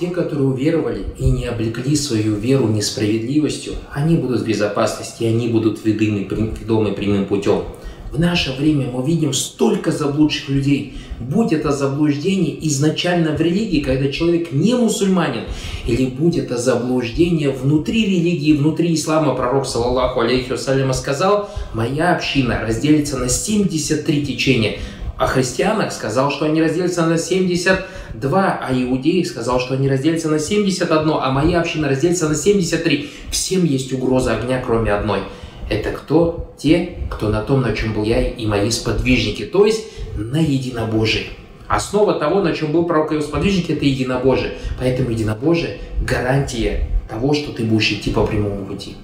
Те, которые уверовали и не облекли свою веру несправедливостью, они будут в безопасности, они будут ведомы прямым путем. В наше время мы видим столько заблудших людей. Будь это заблуждение изначально в религии, когда человек не мусульманин, или будь это заблуждение внутри религии, внутри ислама. Пророк, саллаллаху алейхи вассалям, сказал: «Моя община разделится на 73 течения». О христианах сказал, что они разделятся на 72, а иудеях сказал, что они разделятся на 71, а моя община разделится на 73. Всем есть угроза огня, кроме одной. Это кто? Те, кто на том, на чем был я и мои сподвижники, то есть на единобожие. Основа того, на чем был пророк и его сподвижники, это единобожие. Поэтому единобожие – гарантия того, что ты будешь идти по прямому пути.